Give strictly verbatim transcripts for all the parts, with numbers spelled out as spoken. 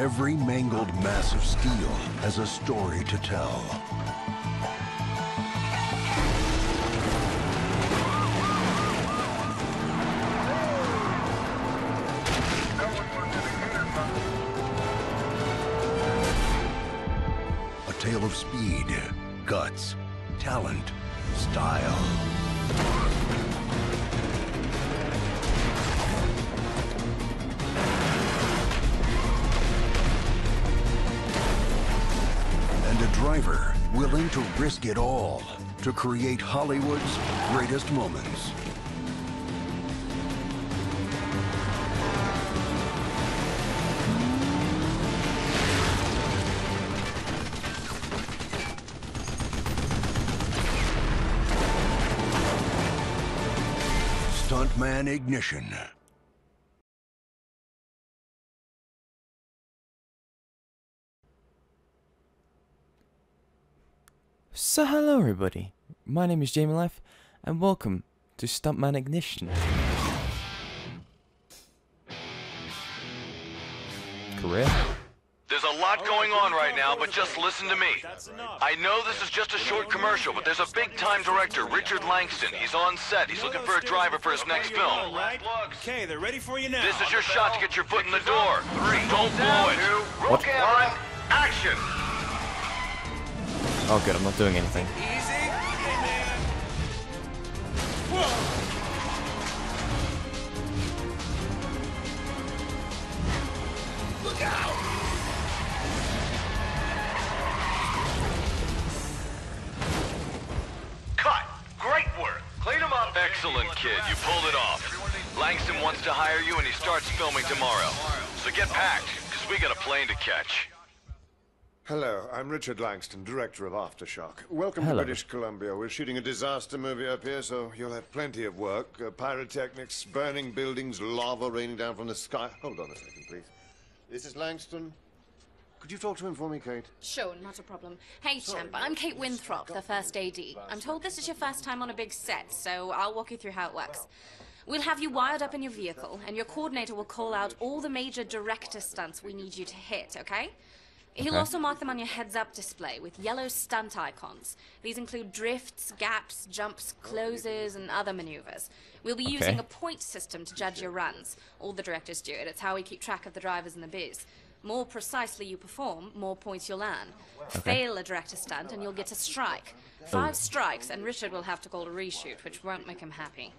Every mangled mass of steel has a story to tell. A tale of speed, guts, talent, style. And a driver willing to risk it all to create Hollywood's greatest moments. Stuntman Ignition. So hello everybody, my name is Jamie Life and welcome to Stuntman Ignition. Career? There's a lot going on right now, but just listen to me. I know this is just a short commercial, but there's a big-time director, Richard Langston. He's on set. He's looking for a driver for his next film. Okay, they're ready for you now. This is your shot to get your foot in the door. Three, don't blow it. What? One, action. Oh, good. I'm not doing anything. Easy. Whoa. Excellent, kid. You pulled it off. Langston wants to hire you and he starts filming tomorrow. So get packed, because we got a plane to catch. Hello, I'm Richard Langston, director of Aftershock. Welcome Hello. to British Columbia. We're shooting a disaster movie up here, so you'll have plenty of work. Uh, pyrotechnics, burning buildings, lava raining down from the sky. Hold on a second, please. This is Langston. Could you talk to him for me, Kate? Sure, not a problem. Hey, Sorry, champ, I'm Kate Winthrop, the first A D. I'm told this is your first time on a big set, so I'll walk you through how it works. We'll have you wired up in your vehicle, and your coordinator will call out all the major director stunts we need you to hit, okay? He'll okay. also mark them on your heads-up display with yellow stunt icons. These include drifts, gaps, jumps, closes, and other maneuvers. We'll be okay. using a point system to judge your runs. All the directors do it. It's how we keep track of the drivers in the biz. More precisely you perform, more points you'll earn. Okay. Fail a director stunt and you'll get a strike. Five Ooh. strikes and Richard will have to call a reshoot, which won't make him happy.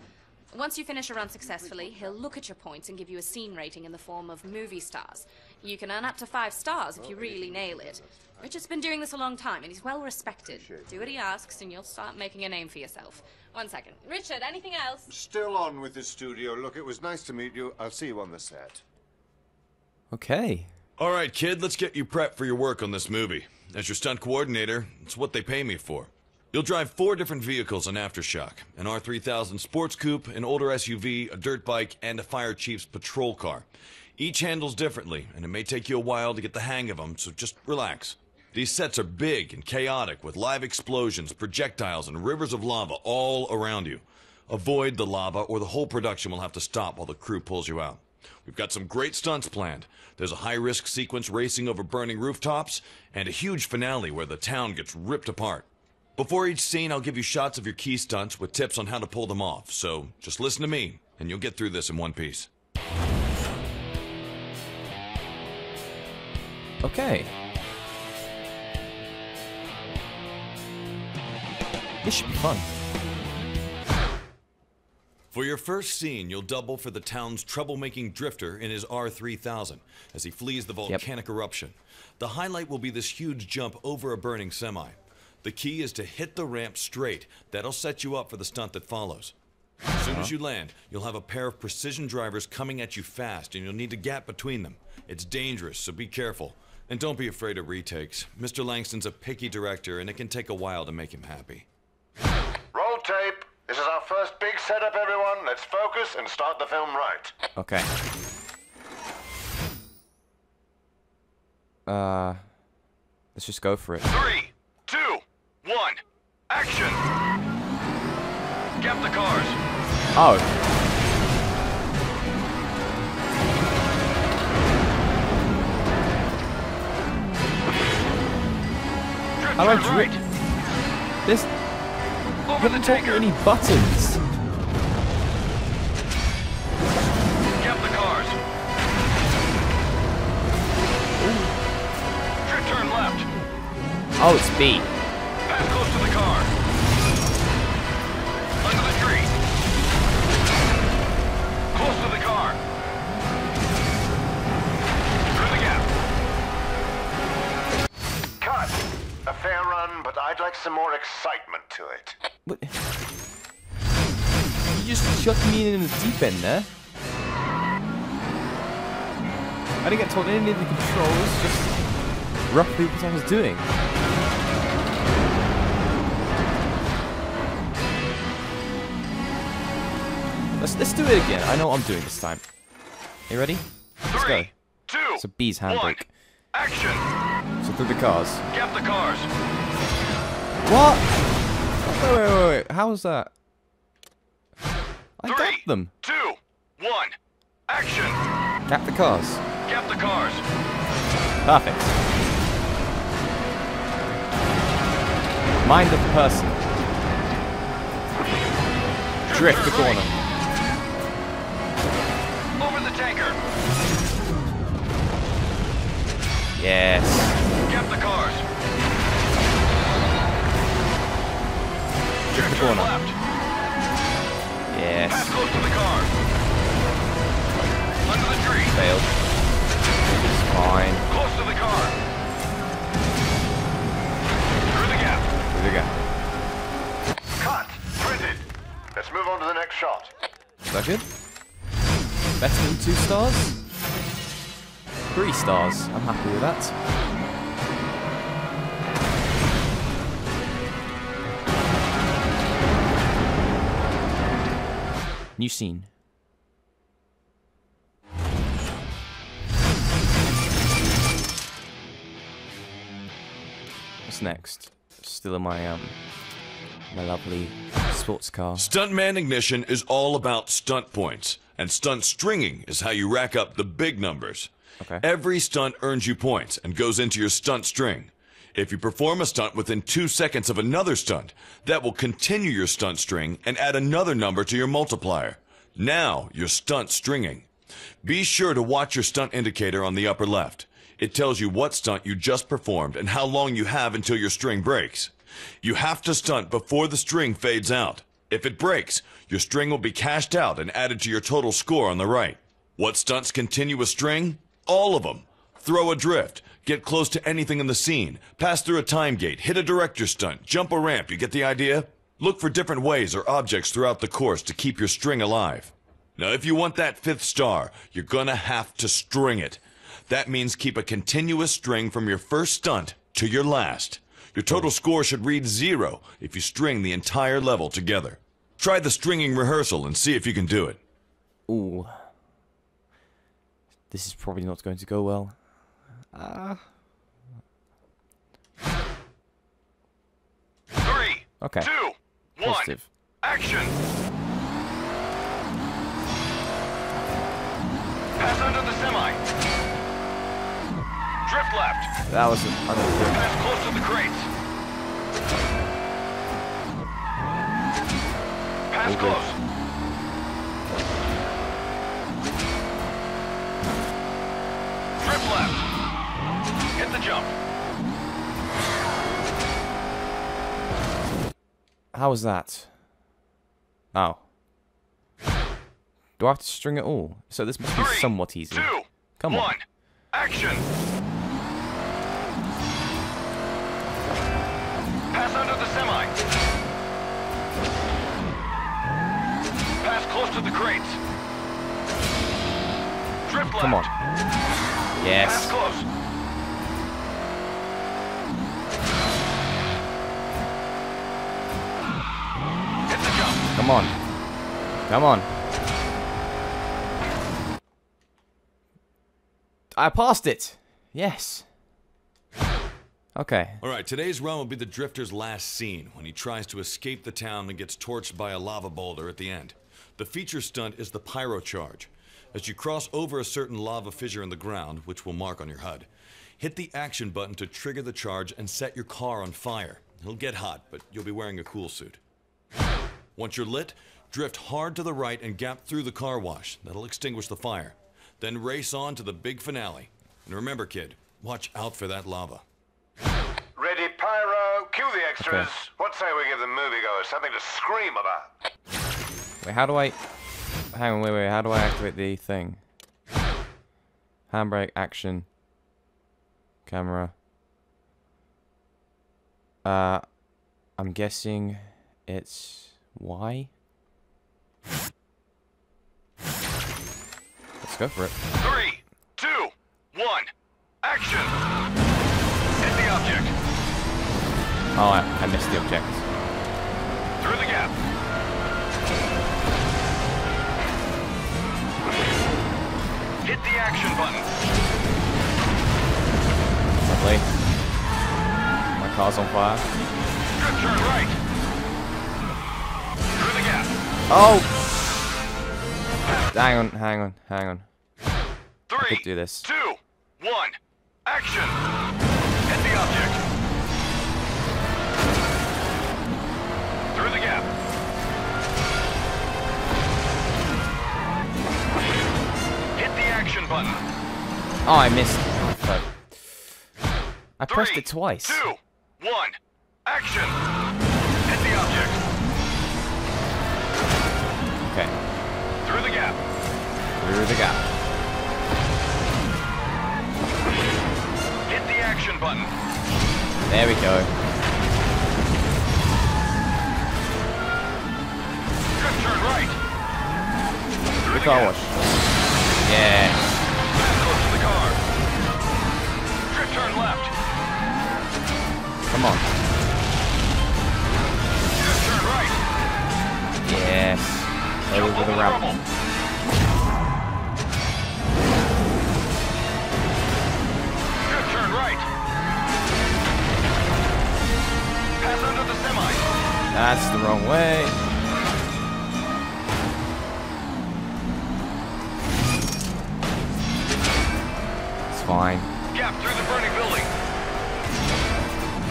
Once you finish a run successfully, he'll look at your points and give you a scene rating in the form of movie stars. You can earn up to five stars if you really nail it. Richard's been doing this a long time and he's well respected. Do what he asks and you'll start making a name for yourself. One second. Richard, anything else? Still on with the studio. Look, it was nice to meet you. I'll see you on the set. Okay. All right, kid, let's get you prepped for your work on this movie. As your stunt coordinator, it's what they pay me for. You'll drive four different vehicles in Aftershock. An R three thousand sports coupe, an older S U V, a dirt bike, and a fire chief's patrol car. Each handles differently, and it may take you a while to get the hang of them, so just relax. These sets are big and chaotic, with live explosions, projectiles, and rivers of lava all around you. Avoid the lava, or the whole production will have to stop while the crew pulls you out. We've got some great stunts planned. There's a high-risk sequence racing over burning rooftops, and a huge finale where the town gets ripped apart. Before each scene, I'll give you shots of your key stunts with tips on how to pull them off, so just listen to me, and you'll get through this in one piece. Okay. This should be fun. For your first scene, you'll double for the town's troublemaking drifter in his R three thousand as he flees the volcanic yep. eruption. The highlight will be this huge jump over a burning semi. The key is to hit the ramp straight. That'll set you up for the stunt that follows. As soon as you land, you'll have a pair of precision drivers coming at you fast, and you'll need to gap between them. It's dangerous, so be careful. And don't be afraid of retakes. Mister Langston's a picky director, and it can take a while to make him happy. Roll tape. This is our first big setup, everyone. Let's focus and start the film right. Okay. Uh, let's just go for it. Three, two, one, action! Gap the cars. Oh. I like right. This over the tanker. Any buttons? Jump the cars. Trip turn left. Oh, it's B. Pass close to the car. Under the tree. Close to the car. Through the gap. Cut. A fair run, but I'd like some more excitement to it. What? You just shot me in the deep end there. I didn't get told any of the controls, just roughly what I was doing. Let's let's do it again. I know what I'm doing this time. Are you ready? Let's go. Two. It's a B's handbrake. Action. So through the cars. Gap the cars. What? Wait, wait, wait, wait. How was that? I gapped them. Two. One. Action. Gap the cars. Gap the cars. Perfect. Mind of the person. Drift the corner. Tanker. Yes. Get the cars. Check the corner. Left. Yes. Pass close to the car. Under the tree. Failed. It's fine. Close to the car. Through the gap. Through the gap. Cut. Printed. Let's move on to the next shot. Is that good? Better than two stars? Three stars. I'm happy with that. New scene. What's next? Still in my um my lovely sports car. Stuntman Ignition is all about stunt points. And stunt stringing is how you rack up the big numbers. Okay. Every stunt earns you points and goes into your stunt string. If you perform a stunt within two seconds of another stunt, that will continue your stunt string and add another number to your multiplier. Now you're stunt stringing. Be sure to watch your stunt indicator on the upper left. It tells you what stunt you just performed and how long you have until your string breaks. You have to stunt before the string fades out. If it breaks, your string will be cashed out and added to your total score on the right. What stunts continue with string? All of them. Throw a drift, get close to anything in the scene, pass through a time gate, hit a director stunt, jump a ramp, you get the idea? Look for different ways or objects throughout the course to keep your string alive. Now if you want that fifth star, you're gonna have to string it. That means keep a continuous string from your first stunt to your last. Your total score should read zero if you string the entire level together. Try the stringing rehearsal and see if you can do it. Ooh. This is probably not going to go well. Uh... Three, okay. two, one, Positive. Action! Pass under the semi. Drift left. That was another thing. Pass close to the crates. Pass okay. close. Drift left. Hit the jump. How was that? Oh. Do I have to string it all? So this must Three, be somewhat easy. Two, Come one, on. Action. Pass under the semi. Pass close to the crates. Drift left. Come on. Yes. Pass close. Hit the jump. Come on. Come on. I passed it. Yes. Okay. Alright, today's run will be the drifter's last scene, when he tries to escape the town and gets torched by a lava boulder at the end. The feature stunt is the pyro charge. As you cross over a certain lava fissure in the ground, which will mark on your H U D, Hit the action button to trigger the charge and set your car on fire. It'll get hot, but you'll be wearing a cool suit. Once you're lit, drift hard to the right and gap through the car wash. That'll extinguish the fire. Then race on to the big finale. And remember, kid, watch out for that lava. Ready, pyro, cue the extras. Okay. What say we give the moviegoers something to scream about? Wait, how do I... Hang on, wait, wait, how do I activate the thing? Handbrake, action. Camera. Uh, I'm guessing it's... Y? Let's go for it. Three, two, one, action! Hit the object. Oh, I, I missed the object. Through the gap. Hit the action button. Lovely. My car's on fire. Drift turn right. Oh! Hang on, hang on, hang on. Three, I could do this. Two, one, action! Hit the object. Through the gap. Hit the action button. Oh, I missed. But I Three, pressed it twice. Two, one, action! Hit the object. Okay. Through the gap. Through the gap. Hit the action button. There we go. Drift turn right. Through the, the car wash. Yeah. Back close to the car. Drift turn left. Come on. Drift turn right. Yes. Over the, the ramp. Drift turn right. Pass under the semi. That's the wrong way. It's fine. Gap through the burning building.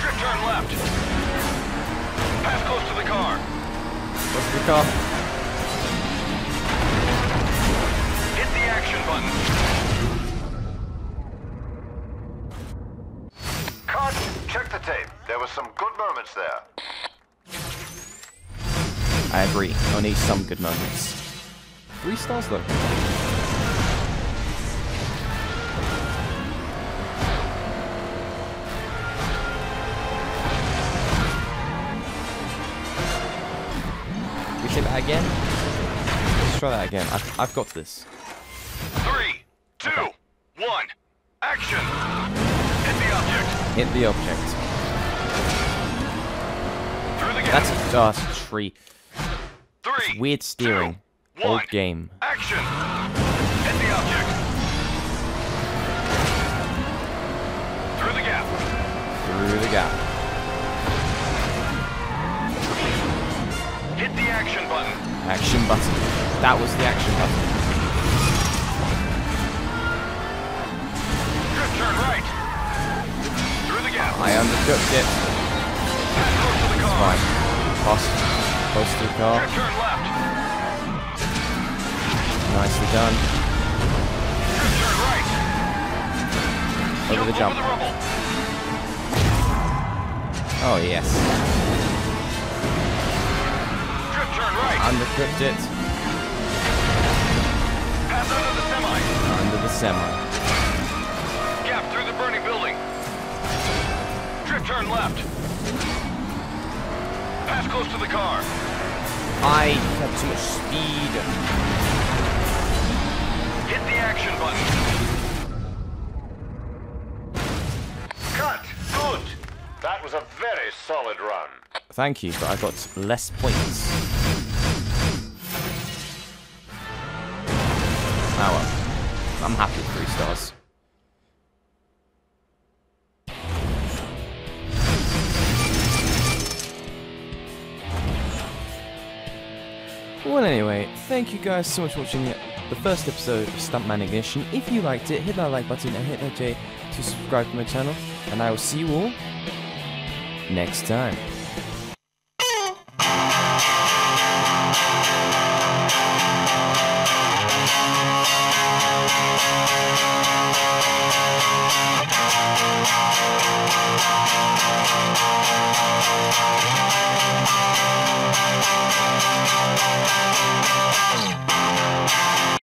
Drift turn left. Pass close to the car. Close to the car. Action button. Cut. Check the tape. There were some good moments there. I agree. Only some good moments. Three stars though. We say that again? Let's try that again. I've, I've got this. Three, two, one, action! Hit the object. Hit the object. Through the gap. That's just tree. Three. It's weird steering. Two, one, old game. Action! Hit the object. Through the gap. Through the gap. Hit the action button. Action button. That was the action button. Turn right. Through the gap. I undercooked it. Close to the car. It's fine. Close, close to the car. Turn left. Nicely done. Turn right. Over the jump. Over the rubble. Oh yes. Drift turn right. Undercooked it. Pass under the semi. Under the semi. Through the burning building. Drift turn left. Pass close to the car. I have too much speed. Hit the action button. Cut. Good. That was a very solid run. Thank you, but I got less points. Oh well. I'm happy with three stars. Well, anyway, thank you guys so much for watching. the first episode of Stuntman Ignition. If you liked it, hit that like button and hit that J to subscribe to my channel, and I will see you all next time.